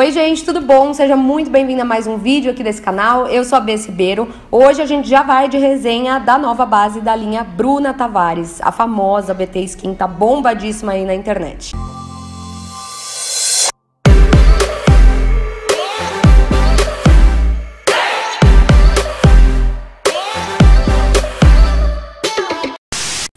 Oi gente, tudo bom? Seja muito bem-vinda a mais um vídeo aqui desse canal. Eu sou a Bez Ribeiro. Hoje a gente já vai de resenha da nova base da linha Bruna Tavares, a famosa BT Skin, tá bombadíssima aí na internet.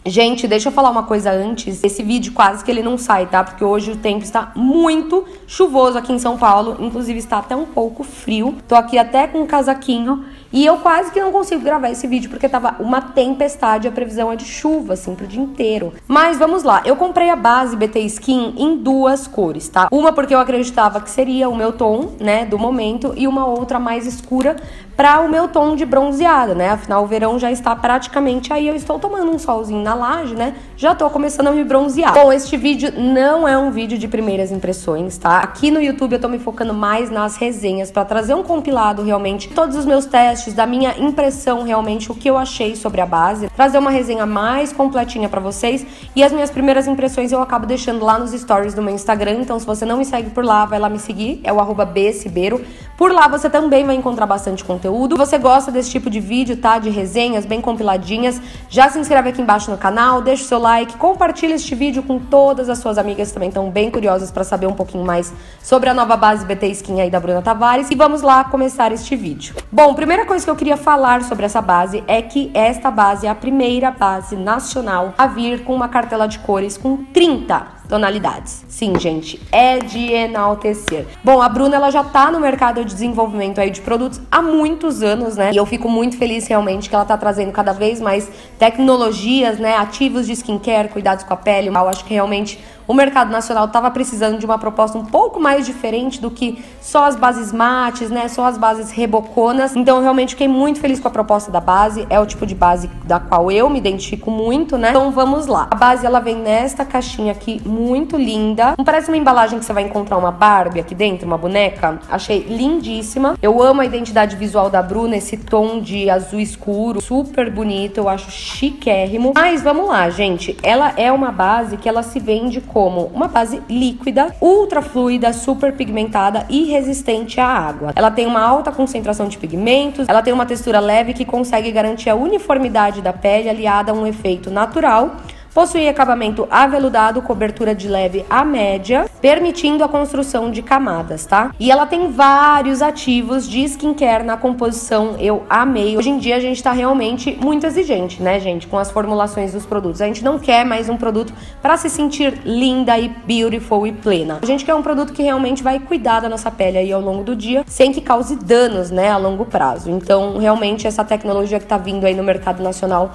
Gente, deixa eu falar uma coisa antes. Esse vídeo quase que ele não sai, tá? Porque hoje o tempo está muito chuvoso aqui em São Paulo. Inclusive está até um pouco frio. Tô aqui até com um casaquinho. E eu quase que não consigo gravar esse vídeo, porque tava uma tempestade, a previsão é de chuva, assim, pro dia inteiro. Mas vamos lá, eu comprei a base BT Skin em duas cores, tá? Uma porque eu acreditava que seria o meu tom, né, do momento, e uma outra mais escura pra o meu tom de bronzeada, né? Afinal, o verão já está praticamente aí, eu estou tomando um solzinho na laje, né? Já tô começando a me bronzear. Bom, este vídeo não é um vídeo de primeiras impressões, tá? Aqui no YouTube eu tô me focando mais nas resenhas, pra trazer um compilado, realmente, todos os meus testes, da minha impressão, realmente, o que eu achei sobre a base, trazer uma resenha mais completinha pra vocês, e as minhas primeiras impressões eu acabo deixando lá nos stories do meu Instagram, então se você não me segue por lá, vai lá me seguir, é o @bezribeiro, por lá você também vai encontrar bastante conteúdo. Se você gosta desse tipo de vídeo, tá, de resenhas bem compiladinhas, já se inscreve aqui embaixo no canal, deixa o seu like, compartilha este vídeo com todas as suas amigas que também estão bem curiosas pra saber um pouquinho mais sobre a nova base BT Skin aí da Bruna Tavares, e vamos lá começar este vídeo. Bom, primeira coisa que eu queria falar sobre essa base é que esta base é a primeira base nacional a vir com uma cartela de cores com 30 tonalidades. Sim, gente, é de enaltecer. Bom, a Bruna, ela já tá no mercado de desenvolvimento aí de produtos há muitos anos, né? E eu fico muito feliz, realmente, que ela tá trazendo cada vez mais tecnologias, né? Ativos de skincare, cuidados com a pele. Eu acho que realmente o mercado nacional tava precisando de uma proposta um pouco mais diferente do que só as bases mates, né? Só as bases reboconas. Então, eu realmente fiquei muito feliz com a proposta da base. É o tipo de base da qual eu me identifico muito, né? Então, vamos lá. A base, ela vem nesta caixinha aqui, muito linda. Não parece uma embalagem que você vai encontrar uma Barbie aqui dentro, uma boneca? Achei lindíssima. Eu amo a identidade visual da Bruna, esse tom de azul escuro, super bonito, eu acho chiquérrimo. Mas vamos lá, gente. Ela é uma base que ela se vende como uma base líquida, ultra fluida, super pigmentada e resistente à água. Ela tem uma alta concentração de pigmentos, ela tem uma textura leve que consegue garantir a uniformidade da pele aliada a um efeito natural. Possui acabamento aveludado, cobertura de leve a média, permitindo a construção de camadas, tá? E ela tem vários ativos de skincare na composição, eu amei. Hoje em dia a gente tá realmente muito exigente, né, gente? Com as formulações dos produtos. A gente não quer mais um produto pra se sentir linda e beautiful e plena. A gente quer um produto que realmente vai cuidar da nossa pele aí ao longo do dia, sem que cause danos, né, a longo prazo. Então, realmente, essa tecnologia que tá vindo aí no mercado nacional,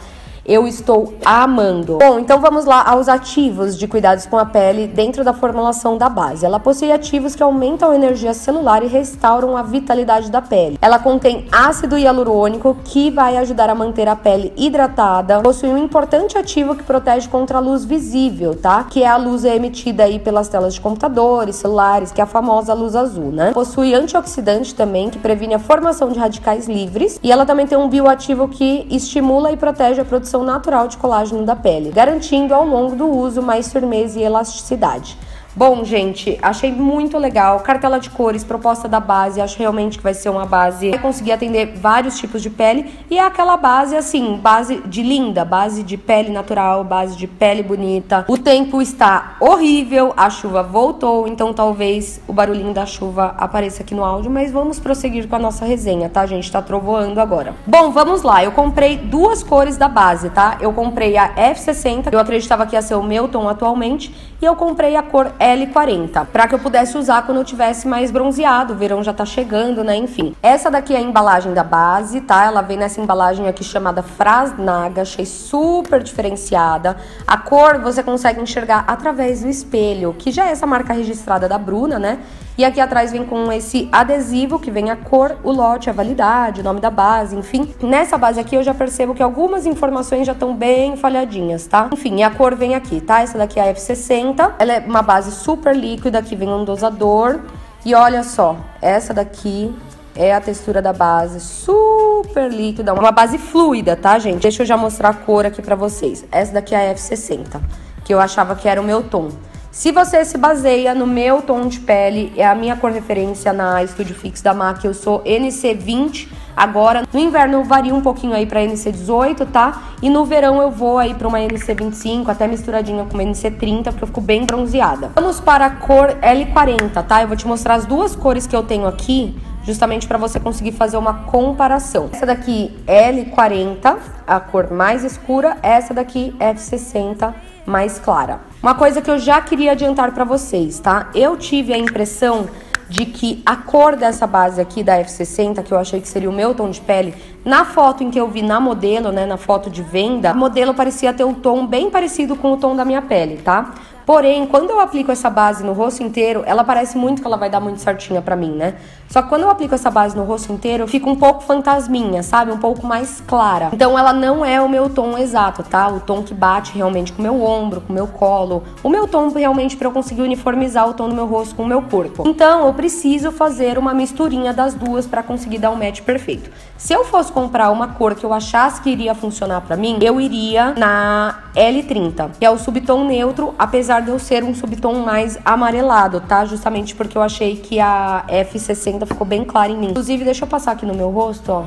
eu estou amando. Bom, então vamos lá aos ativos de cuidados com a pele dentro da formulação da base. Ela possui ativos que aumentam a energia celular e restauram a vitalidade da pele. Ela contém ácido hialurônico, que vai ajudar a manter a pele hidratada. Possui um importante ativo que protege contra a luz visível, tá? Que é a luz emitida aí pelas telas de computadores, celulares, que é a famosa luz azul, né? Possui antioxidante também, que previne a formação de radicais livres. E ela também tem um bioativo que estimula e protege a produção natural de colágeno da pele, garantindo ao longo do uso mais firmeza e elasticidade. Bom, gente, achei muito legal. Cartela de cores, proposta da base, acho realmente que vai ser uma base que vai conseguir atender vários tipos de pele. E é aquela base, assim, base de linda, base de pele natural, base de pele bonita. O tempo está horrível, a chuva voltou, então talvez o barulhinho da chuva apareça aqui no áudio, mas vamos prosseguir com a nossa resenha, tá, gente? Tá trovoando agora. Bom, vamos lá. Eu comprei duas cores da base, tá? Eu comprei a F60, eu acreditava que ia ser o meu tom atualmente, e eu comprei a cor L40, pra que eu pudesse usar quando eu tivesse mais bronzeado, o verão já tá chegando, né, enfim. Essa daqui é a embalagem da base, tá? Ela vem nessa embalagem aqui chamada Frasnaga, achei super diferenciada. A cor você consegue enxergar através do espelho, que já é essa marca registrada da Bruna, né? E aqui atrás vem com esse adesivo que vem a cor, o lote, a validade, o nome da base, enfim. Nessa base aqui eu já percebo que algumas informações já estão bem falhadinhas, tá? Enfim, e a cor vem aqui, tá? Essa daqui é a F60, ela é uma base super líquida, aqui vem um dosador. E olha só, essa daqui é a textura da base, super líquida, uma base fluida, tá, gente? Deixa eu já mostrar a cor aqui pra vocês. Essa daqui é a F60, que eu achava que era o meu tom. Se você se baseia no meu tom de pele, é a minha cor referência na Studio Fix da MAC, eu sou NC20, agora no inverno eu vario um pouquinho aí pra NC18, tá? E no verão eu vou aí pra uma NC25, até misturadinha com uma NC30, porque eu fico bem bronzeada. Vamos para a cor L40, tá? Eu vou te mostrar as duas cores que eu tenho aqui, justamente pra você conseguir fazer uma comparação. Essa daqui L40, a cor mais escura, essa daqui F60, mais clara. Uma coisa que eu já queria adiantar pra vocês, tá? Eu tive a impressão de que a cor dessa base aqui da F60, que eu achei que seria o meu tom de pele, na foto em que eu vi na modelo, né, na foto de venda, a modelo parecia ter um tom bem parecido com o tom da minha pele, tá? Porém, quando eu aplico essa base no rosto inteiro, ela parece muito que ela vai dar muito certinha pra mim, né? Só que quando eu aplico essa base no rosto inteiro, fica um pouco fantasminha, sabe? Um pouco mais clara. Então ela não é o meu tom exato, tá? O tom que bate realmente com o meu ombro, com o meu colo. O meu tom realmente pra eu conseguir uniformizar o tom do meu rosto com o meu corpo. Então eu preciso fazer uma misturinha das duas pra conseguir dar um match perfeito. Se eu fosse comprar uma cor que eu achasse que iria funcionar pra mim, eu iria na L30, que é o subtom neutro, apesar de eu ser um subtom mais amarelado, tá? Justamente porque eu achei que a F60 ficou bem clara em mim. Inclusive, deixa eu passar aqui no meu rosto, ó.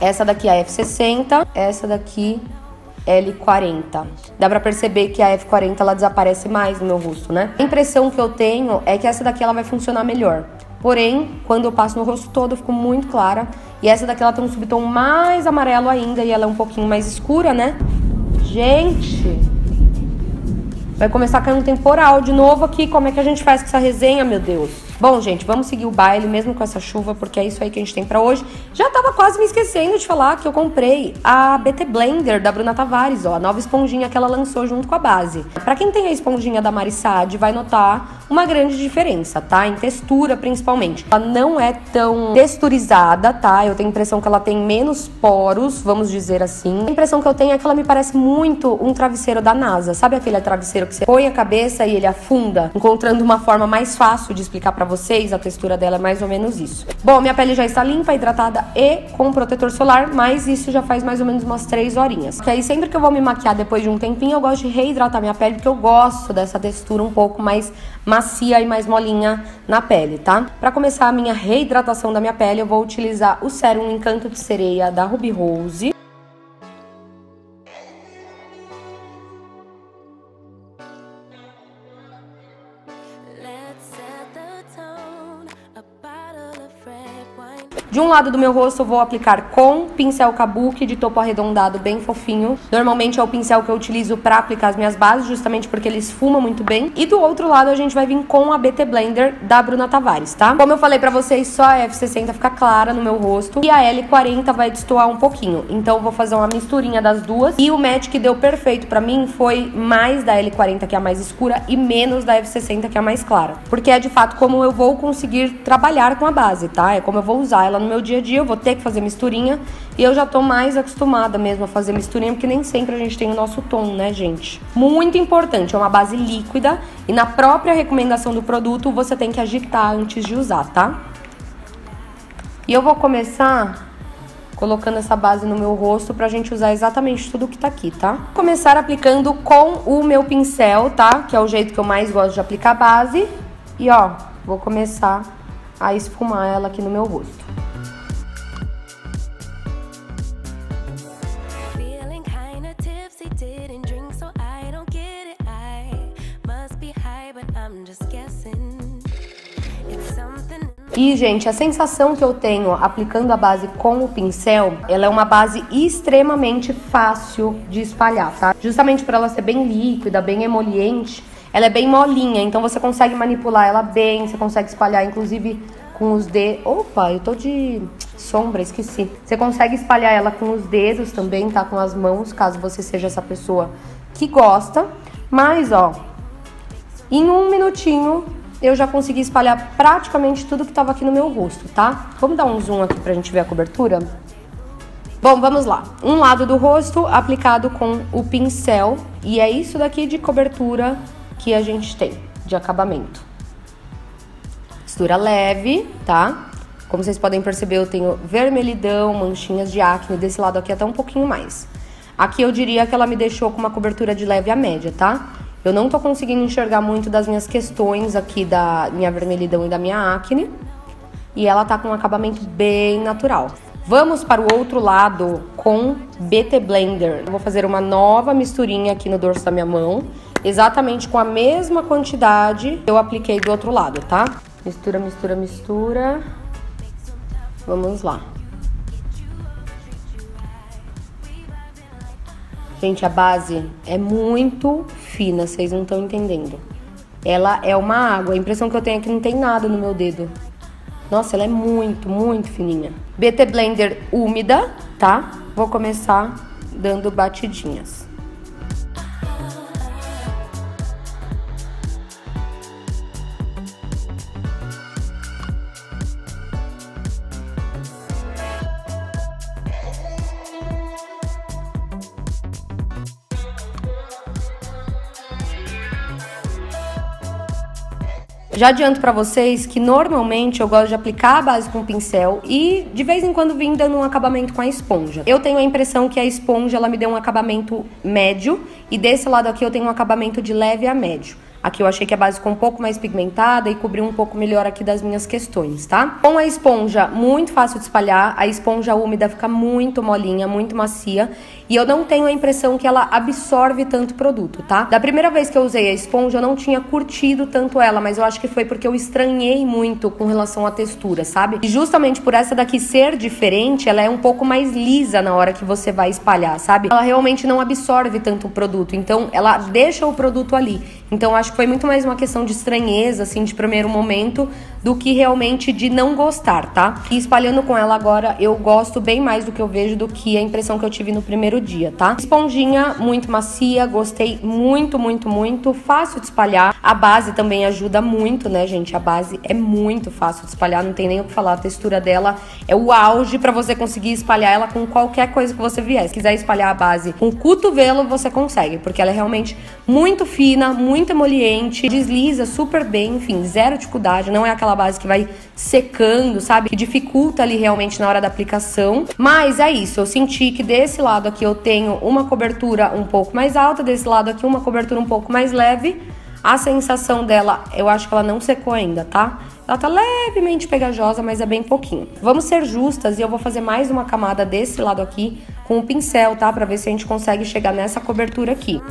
Essa daqui é a F60, essa daqui L40. Dá pra perceber que a F40, ela desaparece mais no meu rosto, né? A impressão que eu tenho é que essa daqui, ela vai funcionar melhor. Porém, quando eu passo no rosto todo, eu fico muito clara. E essa daqui, ela tem um subtom mais amarelo ainda e ela é um pouquinho mais escura, né? Gente... vai começar caindo um temporal de novo aqui. Como é que a gente faz com essa resenha, meu Deus? Bom, gente, vamos seguir o baile mesmo com essa chuva, porque é isso aí que a gente tem pra hoje. Já tava quase me esquecendo de falar que eu comprei a BT Blender da Bruna Tavares, ó. A nova esponjinha que ela lançou junto com a base. Pra quem tem a esponjinha da Marissade, vai notar uma grande diferença, tá? Em textura, principalmente. Ela não é tão texturizada, tá? Eu tenho a impressão que ela tem menos poros, vamos dizer assim. A impressão que eu tenho é que ela me parece muito um travesseiro da NASA. Sabe aquele travesseiro que você põe a cabeça e ele afunda, encontrando uma forma mais fácil de explicar pra vocês. A textura dela é mais ou menos isso. Bom, minha pele já está limpa, hidratada e com protetor solar, mas isso já faz mais ou menos umas 3 horinhas. Porque aí sempre que eu vou me maquiar depois de um tempinho, eu gosto de reidratar minha pele, porque eu gosto dessa textura um pouco mais macia e mais molinha na pele, tá? Pra começar a minha reidratação da minha pele, eu vou utilizar o Sérum Encanto de Sereia da Ruby Rose. De um lado do meu rosto eu vou aplicar com pincel kabuki de topo arredondado bem fofinho. Normalmente é o pincel que eu utilizo pra aplicar as minhas bases, justamente porque ele esfuma muito bem. E do outro lado a gente vai vir com a BT Blender da Bruna Tavares, tá? Como eu falei pra vocês, só a F60 fica clara no meu rosto e a L40 vai destoar um pouquinho. Então eu vou fazer uma misturinha das duas. E o match que deu perfeito pra mim foi mais da L40, que é a mais escura, e menos da F60, que é a mais clara. Porque é de fato como eu vou conseguir trabalhar com a base, tá? É como eu vou usar ela no meu dia a dia, eu vou ter que fazer misturinha e eu já tô mais acostumada mesmo a fazer misturinha, porque nem sempre a gente tem o nosso tom, né, gente? Muito importante, é uma base líquida e na própria recomendação do produto você tem que agitar antes de usar, tá? E eu vou começar colocando essa base no meu rosto pra gente usar exatamente tudo que tá aqui, tá? Vou começar aplicando com o meu pincel, tá? Que é o jeito que eu mais gosto de aplicar a base. E ó, vou começar a esfumar ela aqui no meu rosto. E, gente, a sensação que eu tenho aplicando a base com o pincel, ela é uma base extremamente fácil de espalhar, tá? Justamente por ela ser bem líquida, bem emoliente, ela é bem molinha, então você consegue manipular ela bem, você consegue espalhar, inclusive, com os dedos... Opa, eu tô de sombra, esqueci. Você consegue espalhar ela com os dedos também, tá? Com as mãos, caso você seja essa pessoa que gosta. Mas, ó, em um minutinho... eu já consegui espalhar praticamente tudo que estava aqui no meu rosto, tá? Vamos dar um zoom aqui pra gente ver a cobertura? Bom, vamos lá. Um lado do rosto aplicado com o pincel. E é isso daqui de cobertura que a gente tem, de acabamento. Textura leve, tá? Como vocês podem perceber, eu tenho vermelhidão, manchinhas de acne. Desse lado aqui até um pouquinho mais. Aqui eu diria que ela me deixou com uma cobertura de leve a média, tá? Eu não tô conseguindo enxergar muito das minhas questões aqui, da minha vermelhidão e da minha acne. E ela tá com um acabamento bem natural. Vamos para o outro lado com BT Blender. Eu vou fazer uma nova misturinha aqui no dorso da minha mão, exatamente com a mesma quantidade que eu apliquei do outro lado, tá? Mistura, mistura, mistura. Vamos lá. Gente, a base é muito fina, vocês não estão entendendo. Ela é uma água, a impressão que eu tenho é que não tem nada no meu dedo. Nossa, ela é muito, muito fininha. BT Blender úmida, tá? Vou começar dando batidinhas. Já adianto pra vocês que normalmente eu gosto de aplicar a base com o pincel e de vez em quando vim dando um acabamento com a esponja. Eu tenho a impressão que a esponja ela me deu um acabamento médio e desse lado aqui eu tenho um acabamento de leve a médio. Aqui eu achei que a base ficou um pouco mais pigmentada e cobriu um pouco melhor aqui das minhas questões, tá? Com a esponja, muito fácil de espalhar. A esponja úmida fica muito molinha, muito macia. E eu não tenho a impressão que ela absorve tanto produto, tá? Da primeira vez que eu usei a esponja, eu não tinha curtido tanto ela. Mas eu acho que foi porque eu estranhei muito com relação à textura, sabe? E justamente por essa daqui ser diferente, ela é um pouco mais lisa na hora que você vai espalhar, sabe? Ela realmente não absorve tanto o produto. Então, ela deixa o produto ali. Então, acho que foi muito mais uma questão de estranheza, assim, de primeiro momento, do que realmente de não gostar, tá? E espalhando com ela agora, eu gosto bem mais do que eu vejo do que a impressão que eu tive no primeiro dia, tá? Esponjinha muito macia, gostei muito, muito, muito. Fácil de espalhar. A base também ajuda muito, né, gente? A base é muito fácil de espalhar, não tem nem o que falar. A textura dela é o auge pra você conseguir espalhar ela com qualquer coisa que você vier. Se quiser espalhar a base com o cotovelo, você consegue, porque ela é realmente muito fina, muito emoliente. Desliza super bem, enfim, zero dificuldade. Não é aquela base que vai secando, sabe? Que dificulta ali realmente na hora da aplicação. Mas é isso, eu senti que desse lado aqui eu tenho uma cobertura um pouco mais alta, desse lado aqui uma cobertura um pouco mais leve. A sensação dela, eu acho que ela não secou ainda, tá? Ela tá levemente pegajosa, mas é bem pouquinho. Vamos ser justas e eu vou fazer mais uma camada desse lado aqui com o pincel, tá? Pra ver se a gente consegue chegar nessa cobertura aqui.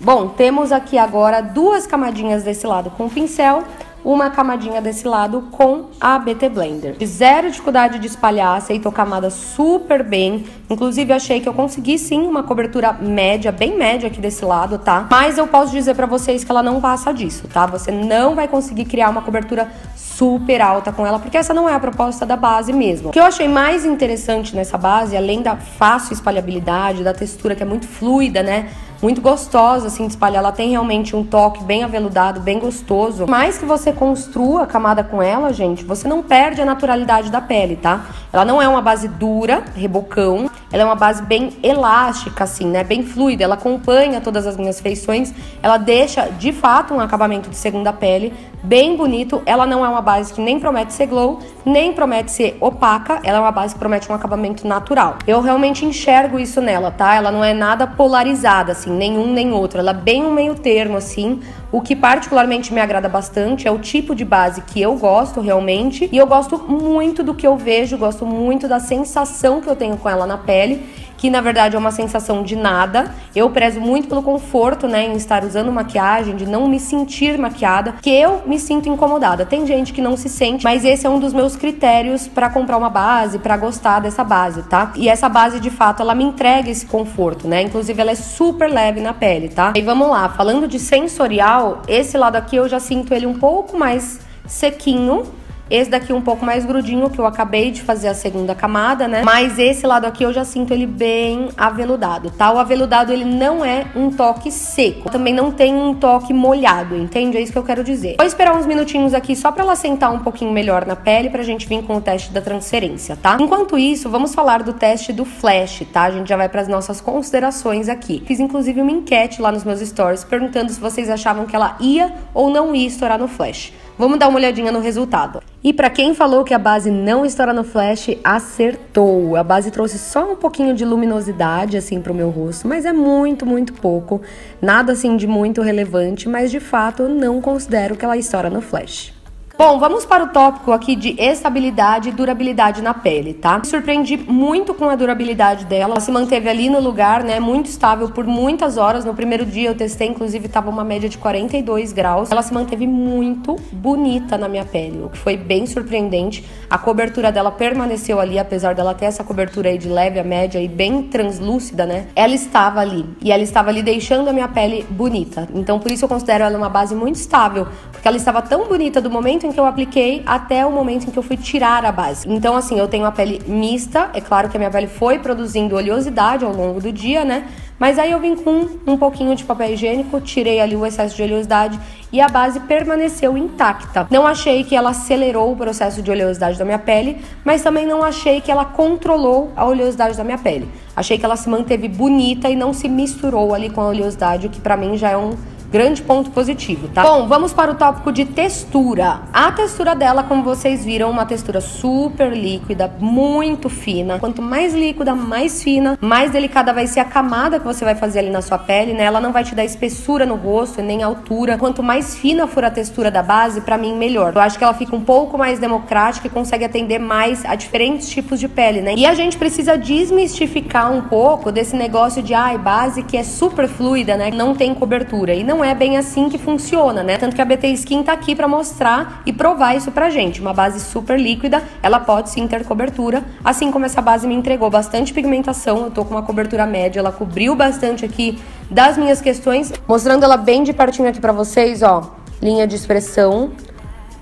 Bom, temos aqui agora duas camadinhas desse lado com o pincel, uma camadinha desse lado com a BT Blender. Zero dificuldade de espalhar, aceitou camada super bem. Inclusive, achei que eu consegui sim uma cobertura média, bem média aqui desse lado, tá? Mas eu posso dizer pra vocês que ela não passa disso, tá? Você não vai conseguir criar uma cobertura super alta com ela, porque essa não é a proposta da base mesmo. O que eu achei mais interessante nessa base, além da fácil espalhabilidade, da textura que é muito fluida, né? Muito gostosa, assim, de espalhar. Ela tem realmente um toque bem aveludado, bem gostoso. Mais que você construa a camada com ela, gente, você não perde a naturalidade da pele, tá? Ela não é uma base dura, rebocão. Ela é uma base bem elástica, assim, né? Bem fluida. Ela acompanha todas as minhas feições. Ela deixa, de fato, um acabamento de segunda pele bem bonito. Ela não é uma base que nem promete ser glow, nem promete ser opaca. Ela é uma base que promete um acabamento natural. Eu realmente enxergo isso nela, tá? Ela não é nada polarizada, assim. Nenhum nem outro, ela é bem um meio termo assim, o que particularmente me agrada bastante, é o tipo de base que eu gosto realmente, e eu gosto muito do que eu vejo, gosto muito da sensação que eu tenho com ela na pele, que na verdade é uma sensação de nada. Eu prezo muito pelo conforto, né, em estar usando maquiagem, de não me sentir maquiada, que eu me sinto incomodada. Tem gente que não se sente, mas esse é um dos meus critérios pra comprar uma base, pra gostar dessa base, tá? E essa base, de fato, ela me entrega esse conforto, né? Inclusive, ela é super leve na pele, tá? E vamos lá, falando de sensorial, esse lado aqui eu já sinto ele um pouco mais sequinho. Esse daqui um pouco mais grudinho, que eu acabei de fazer a segunda camada, né? Mas esse lado aqui eu já sinto ele bem aveludado, tá? O aveludado, ele não é um toque seco. Também não tem um toque molhado, entende? É isso que eu quero dizer. Vou esperar uns minutinhos aqui só pra ela sentar um pouquinho melhor na pele, pra gente vir com o teste da transferência, tá? Enquanto isso, vamos falar do teste do flash, tá? A gente já vai pras nossas considerações aqui. Fiz, inclusive, uma enquete lá nos meus stories, perguntando se vocês achavam que ela ia ou não ia estourar no flash. Vamos dar uma olhadinha no resultado. E pra quem falou que a base não estoura no flash, acertou. A base trouxe só um pouquinho de luminosidade, assim, pro meu rosto, mas é muito, muito pouco. Nada, assim, de muito relevante, mas de fato, eu não considero que ela estoura no flash. Bom, vamos para o tópico aqui de estabilidade e durabilidade na pele, tá? Me surpreendi muito com a durabilidade dela. Ela se manteve ali no lugar, né? Muito estável por muitas horas. No primeiro dia eu testei, inclusive, tava uma média de 42 graus. Ela se manteve muito bonita na minha pele, o que foi bem surpreendente. A cobertura dela permaneceu ali, apesar dela ter essa cobertura aí de leve a média e bem translúcida, né? Ela estava ali. E ela estava ali deixando a minha pele bonita. Então, por isso eu considero ela uma base muito estável, porque ela estava tão bonita do momento em que eu apliquei até o momento em que eu fui tirar a base. Então, assim, eu tenho a pele mista. É claro que a minha pele foi produzindo oleosidade ao longo do dia, né? Mas aí eu vim com um pouquinho de papel higiênico, tirei ali o excesso de oleosidade e a base permaneceu intacta. Não achei que ela acelerou o processo de oleosidade da minha pele, mas também não achei que ela controlou a oleosidade da minha pele. Achei que ela se manteve bonita e não se misturou ali com a oleosidade, o que pra mim já é um grande ponto positivo, tá? Bom, vamos para o tópico de textura. A textura dela, como vocês viram, uma textura super líquida, muito fina. Quanto mais líquida, mais fina, mais delicada vai ser a camada que você vai fazer ali na sua pele, né? Ela não vai te dar espessura no rosto, nem altura. Quanto mais fina for a textura da base, pra mim, melhor. Eu acho que ela fica um pouco mais democrática e consegue atender mais a diferentes tipos de pele, né? E a gente precisa desmistificar um pouco desse negócio de, ai, base que é super fluida, né? Não tem cobertura. E não é bem assim que funciona, né? Tanto que a BT Skin tá aqui pra mostrar e provar isso pra gente. Uma base super líquida, ela pode sim ter cobertura, assim como essa base me entregou bastante pigmentação. Eu tô com uma cobertura média, ela cobriu bastante aqui das minhas questões. Mostrando ela bem de pertinho aqui pra vocês, ó, linha de expressão.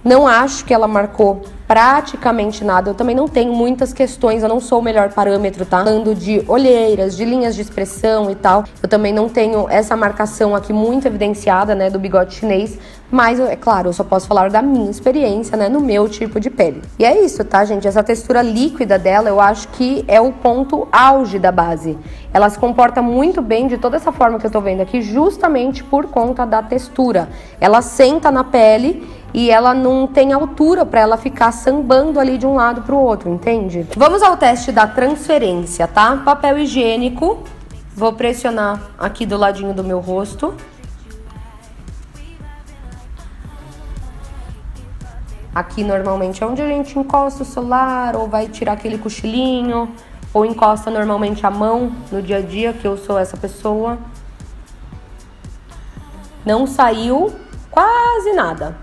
Não acho que ela marcou praticamente nada. Eu também não tenho muitas questões, eu não sou o melhor parâmetro, tá? Falando de olheiras, de linhas de expressão e tal, eu também não tenho essa marcação aqui muito evidenciada, né, do bigode chinês. Mas, é claro, eu só posso falar da minha experiência, né, no meu tipo de pele. E é isso, tá, gente? Essa textura líquida dela, eu acho que é o ponto auge da base. Ela se comporta muito bem de toda essa forma que eu tô vendo aqui, justamente por conta da textura. Ela senta na pele e ela não tem altura pra ela ficar sambando ali de um lado pro outro, entende? Vamos ao teste da transferência, tá? Papel higiênico. Vou pressionar aqui do ladinho do meu rosto. Aqui normalmente é onde a gente encosta o celular, ou vai tirar aquele cochilinho, ou encosta normalmente a mão no dia a dia, que eu sou essa pessoa. Não saiu quase nada.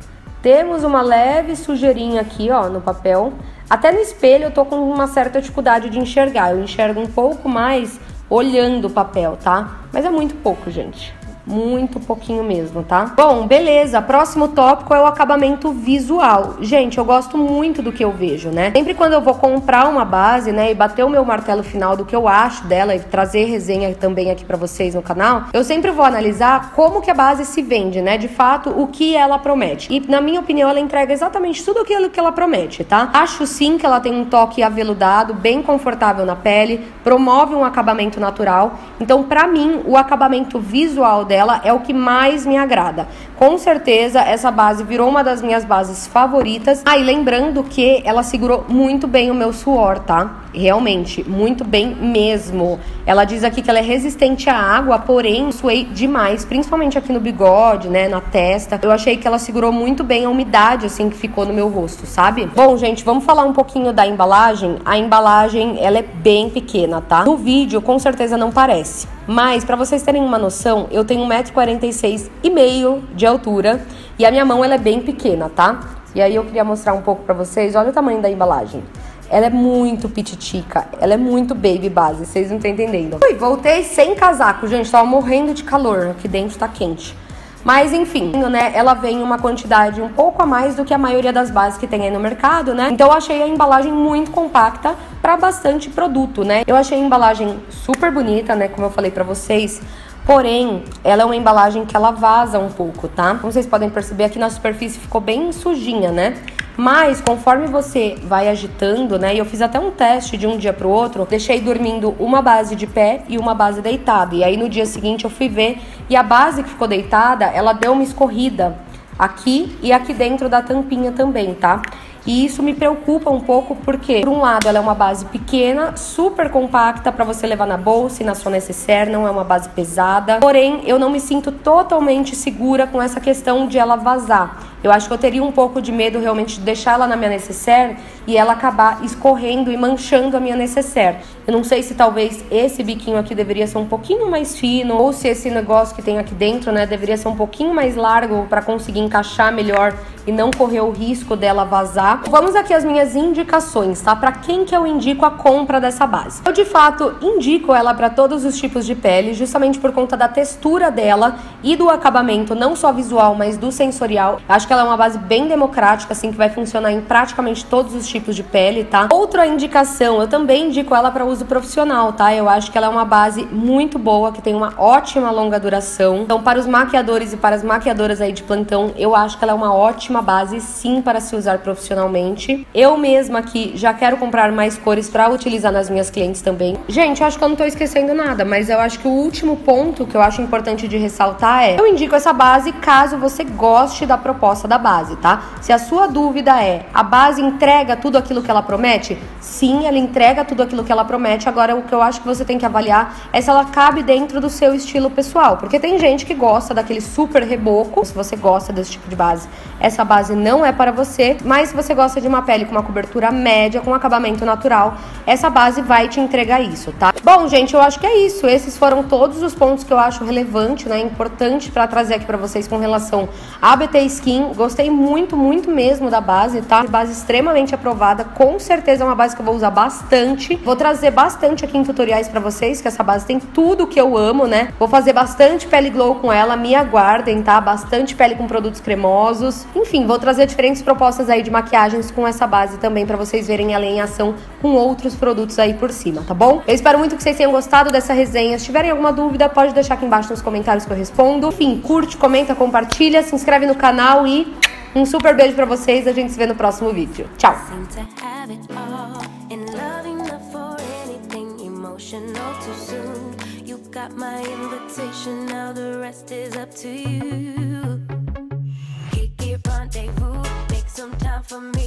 Temos uma leve sujeirinha aqui, ó, no papel. Até no espelho eu tô com uma certa dificuldade de enxergar. Eu enxergo um pouco mais olhando o papel, tá? Mas é muito pouco, gente. Muito pouquinho mesmo, tá? Bom, beleza. Próximo tópico é o acabamento visual. Gente, eu gosto muito do que eu vejo, né? Sempre quando eu vou comprar uma base, né, e bater o meu martelo final do que eu acho dela e trazer resenha também aqui pra vocês no canal, eu sempre vou analisar como que a base se vende, né? De fato, o que ela promete. E, na minha opinião, ela entrega exatamente tudo aquilo que ela promete, tá? Acho sim que ela tem um toque aveludado, bem confortável na pele, promove um acabamento natural. Então, pra mim, o acabamento visual dela é o que mais me agrada. Com certeza, essa base virou uma das minhas bases favoritas. Ah, e lembrando que ela segurou muito bem o meu suor, tá? Realmente, muito bem mesmo. Ela diz aqui que ela é resistente à água, porém, suei demais, principalmente aqui no bigode, né, na testa. Eu achei que ela segurou muito bem a umidade, assim, que ficou no meu rosto, sabe? Bom, gente, vamos falar um pouquinho da embalagem. A embalagem, ela é bem pequena, tá? No vídeo, com certeza, não parece. Mas, pra vocês terem uma noção, eu tenho 1,46 m de altura e a minha mão, ela é bem pequena, tá? E aí eu queria mostrar um pouco pra vocês, olha o tamanho da embalagem. Ela é muito pititica, ela é muito baby base, vocês não estão entendendo. Ui, voltei sem casaco, gente, tava morrendo de calor, aqui dentro tá quente. Mas enfim, né, ela vem uma quantidade um pouco a mais do que a maioria das bases que tem aí no mercado, né? Então eu achei a embalagem muito compacta pra bastante produto, né? Eu achei a embalagem super bonita, né, como eu falei pra vocês. Porém, ela é uma embalagem que ela vaza um pouco, tá? Como vocês podem perceber, aqui na superfície ficou bem sujinha, né? Mas conforme você vai agitando, né? E eu fiz até um teste de um dia pro outro. Deixei dormindo uma base de pé e uma base deitada. E aí no dia seguinte eu fui ver e a base que ficou deitada, ela deu uma escorrida aqui e aqui dentro da tampinha também, tá? E isso me preocupa um pouco porque, por um lado, ela é uma base pequena, super compacta para você levar na bolsa e na sua necessaire, não é uma base pesada. Porém, eu não me sinto totalmente segura com essa questão de ela vazar. Eu acho que eu teria um pouco de medo realmente de deixar ela na minha necessaire e ela acabar escorrendo e manchando a minha necessaire. Eu não sei se talvez esse biquinho aqui deveria ser um pouquinho mais fino ou se esse negócio que tem aqui dentro, né, deveria ser um pouquinho mais largo para conseguir encaixar melhor e não correr o risco dela vazar. Vamos aqui às minhas indicações, tá? Pra quem que eu indico a compra dessa base? Eu, de fato, indico ela pra todos os tipos de pele, justamente por conta da textura dela e do acabamento, não só visual, mas do sensorial. Acho que ela é uma base bem democrática, assim, que vai funcionar em praticamente todos os tipos de pele, tá? Outra indicação, eu também indico ela pra uso profissional, tá? Eu acho que ela é uma base muito boa, que tem uma ótima longa duração. Então, para os maquiadores e para as maquiadoras aí de plantão, eu acho que ela é uma ótima base sim para se usar profissionalmente. Eu mesma aqui já quero comprar mais cores para utilizar nas minhas clientes também. Gente, eu acho que eu não tô esquecendo nada, mas eu acho que o último ponto que eu acho importante de ressaltar é: eu indico essa base caso você goste da proposta da base, tá? Se a sua dúvida é: a base entrega tudo aquilo que ela promete? Sim, ela entrega tudo aquilo que ela promete. Agora, o que eu acho que você tem que avaliar é se ela cabe dentro do seu estilo pessoal, porque tem gente que gosta daquele super reboco. Se você gosta desse tipo de base, essa base não é para você, mas se você gosta de uma pele com uma cobertura média, com acabamento natural, essa base vai te entregar isso, tá? Bom, gente, eu acho que é isso. Esses foram todos os pontos que eu acho relevante, né, importante pra trazer aqui pra vocês com relação à BT Skin. Gostei muito, muito mesmo da base, tá? Base extremamente aprovada, com certeza é uma base que eu vou usar bastante. Vou trazer bastante aqui em tutoriais pra vocês, que essa base tem tudo que eu amo, né? Vou fazer bastante pele glow com ela, me aguardem, tá? Bastante pele com produtos cremosos. Enfim, vou trazer diferentes propostas aí de maquiagens com essa base também pra vocês verem ela em ação com outros produtos aí por cima, tá bom? Eu espero muito que vocês tenham gostado dessa resenha. Se tiverem alguma dúvida, pode deixar aqui embaixo nos comentários que eu respondo. Enfim, curte, comenta, compartilha, se inscreve no canal e um super beijo pra vocês. A gente se vê no próximo vídeo. Tchau! Rendezvous, make some time for me.